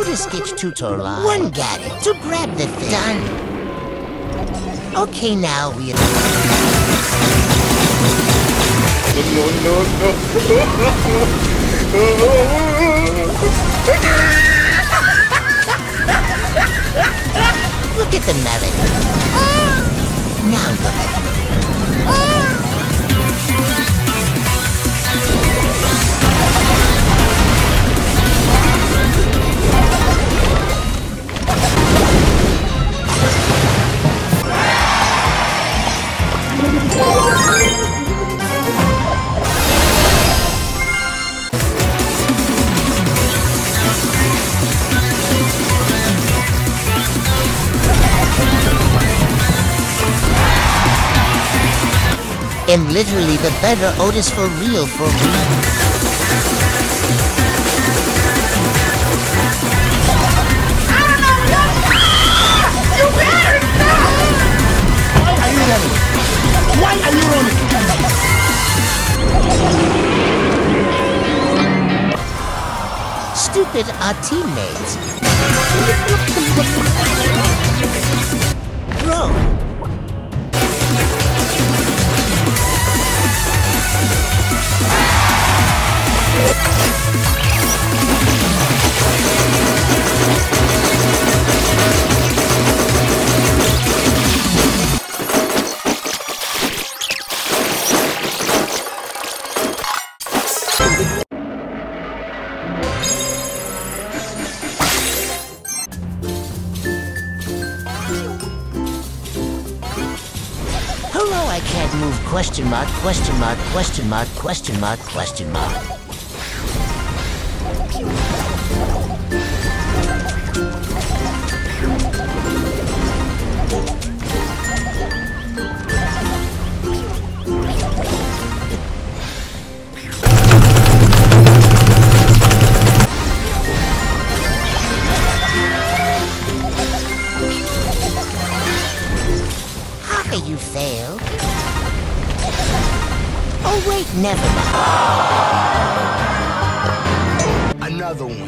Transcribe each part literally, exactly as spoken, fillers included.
Otis gets two to line. One got it. To grab the thing. Done. Okay, now we... No, no, no, look at the melody. Now look at me. I'm literally the better Otis for real for real. Why are you running? Why are you running? Stupid, our teammates. Bro. Hello, I can't move, question mark, question mark, question mark, question mark, question mark. You failed. Oh wait, never mind. Another one.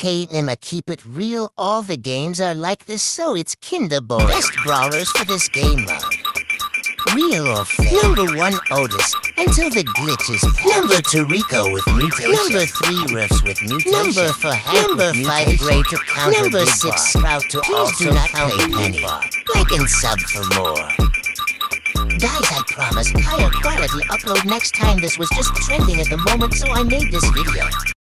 Okay, I'ma keep it real. All the games are like this, so it's kinda boring. Best brawlers for this game mode. Real or fake? Number one, Otis, until the glitch is fake. Number two, Rico with mutation. Number three, Riffs with mutation. Number four, Hammer Number five, mutation. Grey to counter Number big six, Sprout to Please also do not counter penny. Like and sub for more. Guys, I promise, higher quality upload next time. This was just trending at the moment, so I made this video.